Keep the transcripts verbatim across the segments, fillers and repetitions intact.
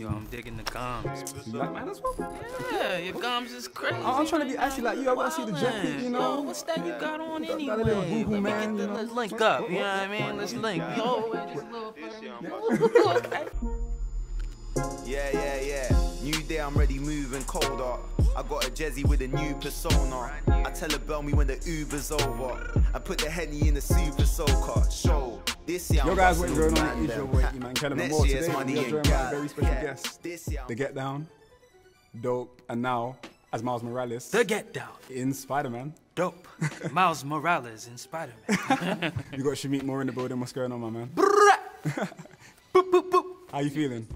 Yo, I'm digging the goms. You like mine as well? Yeah, your goms is crazy. I'm trying to be ashy like you. I want to see the jacket, you know? Yo, what's that you got on anyway? Got a little boo-boo, man. Let's, let's link up, you know what I mean? Let's link. Yo, this little fucking... Yeah, yeah, yeah. New day, I'm ready, moving cold up. I got a Jezzy with a new persona. I tell her bell me when the Uber's over. I put the Henny in the super soaker. Show. This year, yo guys, what's going on? It's your boy, E-Man, Kellerman. More today, we are joined by a very special yeah. guest. The Get Down, dope, and now, as Miles Morales. The Get Down. In Spider-Man. Dope. Miles Morales in Spider-Man. You got Shameik Moore in the building. What's going on, my man? Boop, boop, boop. How you feeling?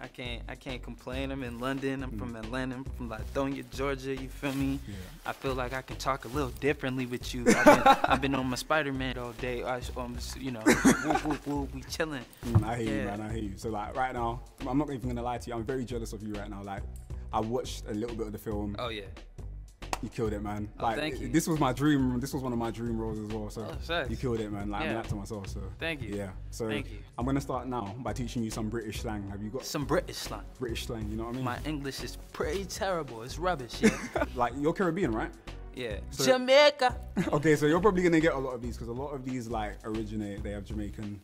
I can't, I can't complain. I'm in London. I'm mm. from Atlanta. I'm from Lithonia, Georgia. You feel me? Yeah. I feel like I can talk a little differently with you. I've been, I've been on my Spider-Man all day. I, um, you know, whoop, whoop, whoop, we chilling. Mm, I hear yeah. you, man. I hear you. So like right now, I'm not even gonna lie to you. I'm very jealous of you right now. Like, I watched a little bit of the film. Oh yeah. You killed it, man. Like, oh, thank you. This was my dream. This was one of my dream roles as well. So oh, you killed it, man. Like yeah. I'm that to myself. So thank you. Yeah. So thank you. I'm gonna start now by teaching you some British slang. Have you got some British slang? British slang. You know what I mean? My English is pretty terrible. It's rubbish. Yeah. Like you're Caribbean, right? Yeah. So, Jamaica. Okay, so you're probably gonna get a lot of these because a lot of these like originate. They have Jamaican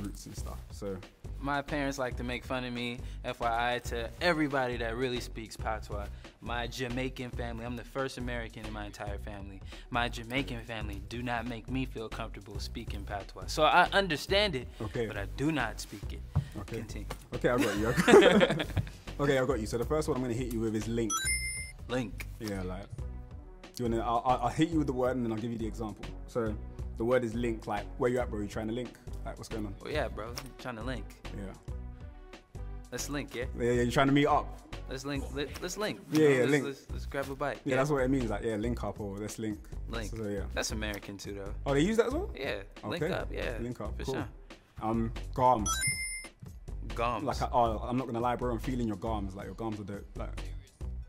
roots and stuff. So my parents like to make fun of me. F Y I to everybody that really speaks Patois. My Jamaican family, I'm the first American in my entire family. My Jamaican family do not make me feel comfortable speaking Patois. So I understand it, okay, but I do not speak it. Okay. Continue. Okay, I got you. Okay, I got you. So the first one I'm gonna hit you with is link. Link. Yeah, like, you wanna, I'll, I'll hit you with the word and then I'll give you the example. So the word is link, like, where you at, bro? You trying to link? Like, what's going on? Oh yeah, bro, I'm trying to link. Yeah. Let's link, yeah? Yeah, yeah, you're trying to meet up. Let's link, let, let's link. Yeah, yeah, let's, link. Let's, let's grab a bite. Yeah, yeah, that's what it means, like, yeah, link up or let's link. Link. So, yeah. That's American too, though. Oh, they use that as well? Yeah, okay. Link up, yeah. Link up, for cool. sure. Um, Garms. Garms. Like, oh, I'm not gonna lie, bro, I'm feeling your garms, like, your garms are dope, like.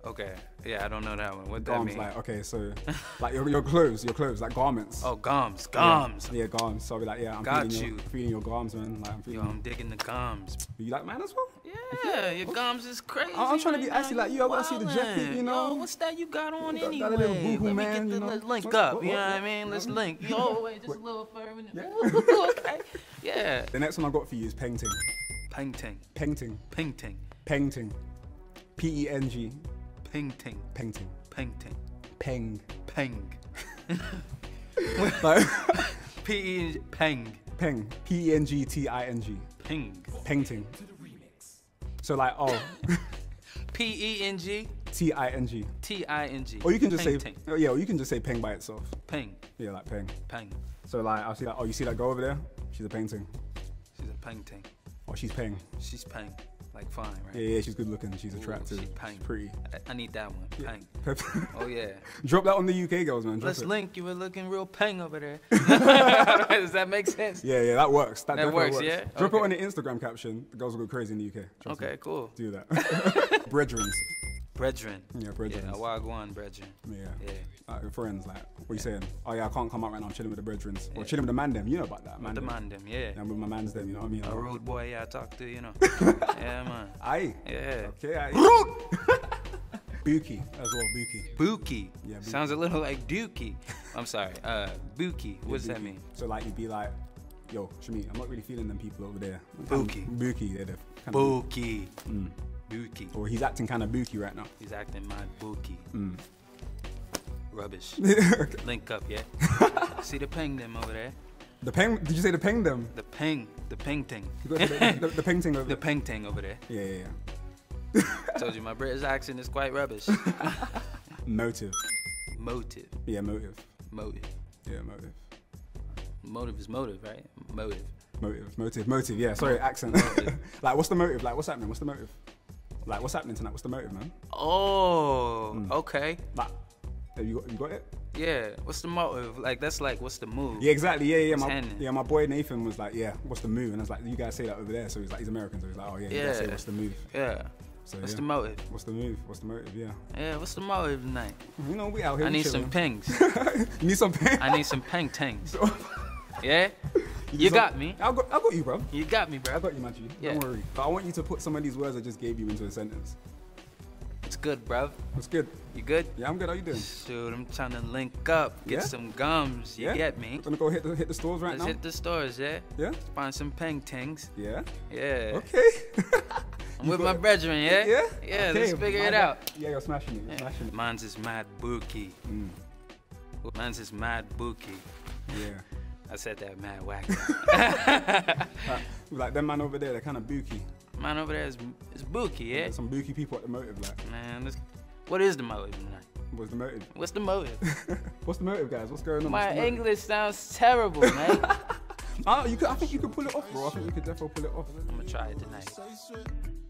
Okay, yeah, I don't know that one. What that mean? Like, okay, so, like your, your clothes, your clothes, like garments. Oh, garms, garms. Yeah, yeah garms, so I'll be like, yeah, I'm Got feeling, you. Your, feeling your garms, man. Like, I'm feeling Yo, I'm digging the garms. You like mine as well? Yeah, your gums is crazy. I'm trying to be ashy like you. I want to see the jacket, you know? Yo, what's that you got on anyway? Got a little boo-boo, man. You know? Let's link up, you know what I mean? Let's link. Yo, wait, just a little for a minute. Okay, yeah. The next one I got for you is painting. Painting. Painting. Painting. Painting. P E N G. Painting. Painting. Painting. Peng. Peng. P E N G. Peng. Peng. P E N G T I N G. Peng. Painting. So like, oh. P E N G? T I N G. T I N G. Or you can just peng, say, oh, yeah, or you can just say peng by itself. Peng. Yeah, like peng. Peng. So like, I'll see that, oh, you see that girl over there? She's a painting. She's a painting. Oh, she's peng. She's peng. Like fine, right? Yeah, yeah, she's good looking. She's Ooh, attractive. She's peng. She's pretty. I, I need that one. Yeah. Peng. Oh, yeah. Drop that on the U K girls, man. Drop Let's it. Link. You were looking real peng over there. Does that make sense? Yeah, yeah, that works. That, that works, works, yeah? Drop okay. it on the Instagram caption. The girls will go crazy in the U K. Trust okay, me. Cool. Do that. Brethren. Brethren. Yeah, brethren. Yeah, wagwan brethren. Yeah. Yeah. Like your friends, like, what are you yeah. saying? Oh, yeah, I can't come out right now. I'm chilling with the brethren. Yeah. Or chilling with the man them. You know about that, man. With the man them, yeah. And yeah, with my mans them, you know what I mean? Like, a rude boy, yeah, I talk to, you know. Yeah, man. Aye. Yeah. Okay, aye. Rude! Buki, as well, Buki. Buki. Yeah, Buki. Sounds a little like dookie. I'm sorry. Uh, Buki. What yeah, does buki. that mean? So, like, you'd be like, yo, Shameik, I'm not really feeling them people over there. Buki. Um, buki, yeah, they're kind of. Buki. Mm. Buki. Or he's acting kind of buki right now. He's acting mad buki. Mm. Rubbish. Link up, yeah? See the peng them over there? The peng? Did you say the peng them? The peng. The peng ting. The, the, the peng ting over there. The peng ting over there. Yeah, yeah, yeah. Told you my British accent is quite rubbish. Motive. Motive. Yeah, motive. Motive. Yeah, motive. Motive is motive, right? Motive. Motive, motive, motive, yeah. Sorry, accent. Like, what's the motive? Like, what's happening? What's the motive? Like, what's happening tonight? What's the motive, man? Oh, mm. okay. Like, have you got, you got it? Yeah, what's the motive? Like, that's like, what's the move? Yeah, exactly, yeah, yeah. My, yeah, my boy Nathan was like, yeah, what's the move? And I was like, you guys say that over there. So he's like, he's American, so he's like, oh yeah, yeah. you guys say what's the move? Yeah. So, what's yeah. the motive? What's the move? What's the motive? Yeah. Yeah, what's the motive tonight? You know, we out here. I need some pings. You need some pings? I need some peng tings. Yeah? You so, got me. I'll go, I'll go you, bro. You got me, bro. I got you, Matthew. Yeah. Don't worry. But I want you to put some of these words I just gave you into a sentence. It's good, bruv. It's good. You good? Yeah, I'm good. How you doing? Dude, I'm trying to link up, get yeah? some gums. You yeah? get me? Gonna go hit the, hit the stores right Let's now. Let's hit the stores, yeah. Yeah. Let's find some paintings. Yeah. Yeah. Okay. I'm with my it. brethren, yeah. Yeah. Yeah. Okay. Let's figure Mine, it out. Yeah, you're smashing it. You're yeah. smashing it. Mine's is mad bookie. Mm. Mine's is mad bookie. Yeah. I said that mad wacky. like, like that man over there, they're kind of bookie. Man over there is, is bookie, yeah? There's some bookie people at the motive, like. Man, this, what is the motive, man? What's the motive? What's the motive? What's the motive, guys? What's going on? My English motive? sounds terrible, man. I, you could, I think you could pull it off, bro. I think you could definitely pull it off. I'm gonna try it tonight.